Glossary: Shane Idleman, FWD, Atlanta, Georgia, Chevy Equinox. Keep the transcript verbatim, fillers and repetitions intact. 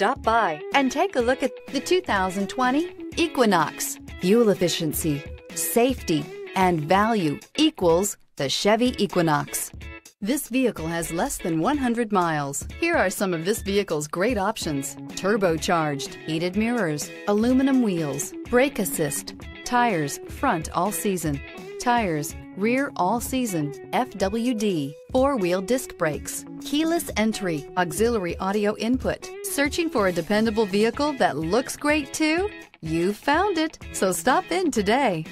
Stop by and take a look at the two thousand twenty Equinox. Fuel efficiency, safety, and value equals the Chevy Equinox. This vehicle has less than one hundred miles. Here are some of this vehicle's great options: turbocharged, heated mirrors, aluminum wheels, brake assist, tires front all season, tires rear all season, F W D, four-wheel disc brakes, keyless entry, auxiliary audio input. Searching for a dependable vehicle that looks great too? You found it, so stop in today.